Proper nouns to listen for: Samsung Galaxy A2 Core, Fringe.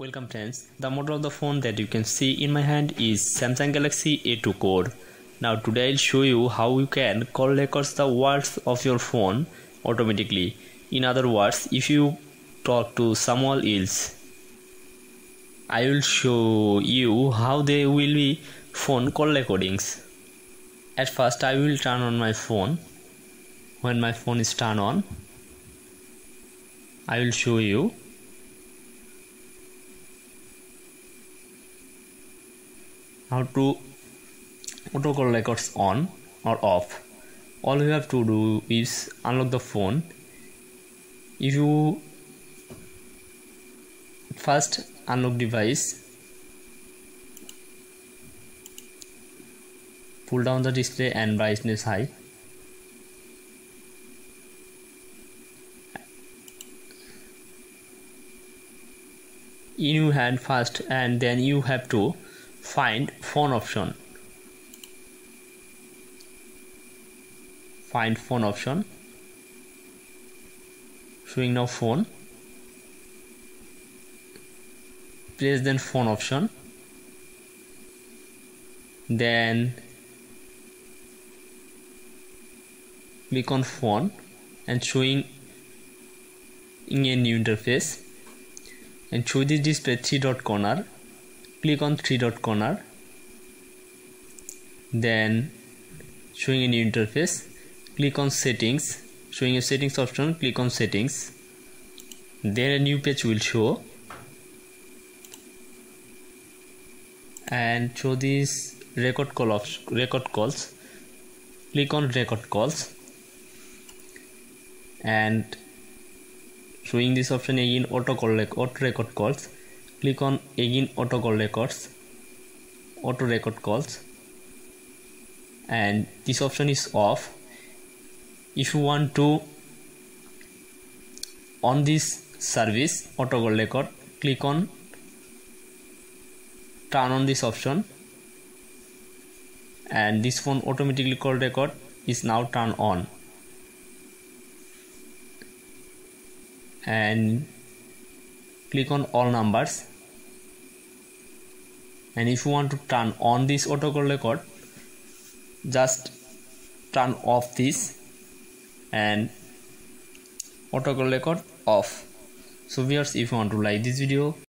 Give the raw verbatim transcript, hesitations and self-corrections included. Welcome friends, the model of the phone that you can see in my hand is Samsung Galaxy A two Core. Now today I'll show you how you can call records the words of your phone automatically. In other words, if you talk to someone else, I will show you how they will be phone call recordings. At first I will turn on my phone. When my phone is turned on, I will show you. How to auto call records on or off. All you have to do is unlock the phone. If you first unlock device, pull down the display and brightness high. In your hand first, and then you have to find phone option. Find phone option. Showing now phone. Press then phone option. Then click on phone and showing in a new interface. And show this display three dot corner. Click on three dot corner, then showing a new interface. Click on settings, showing a settings option. Click on settings, then a new page will show, and show these record call of record calls. Click on record calls, and showing this option again, auto call like auto record calls. Click on again auto call records, auto record calls, and this option is off. If you want to on this service auto call record, click on turn on this option, and this phone automatically call record is now turned on. And click on all numbers. And if you want to turn on this auto call record, just turn off this and auto call record off. So viewers, if you want to like this video,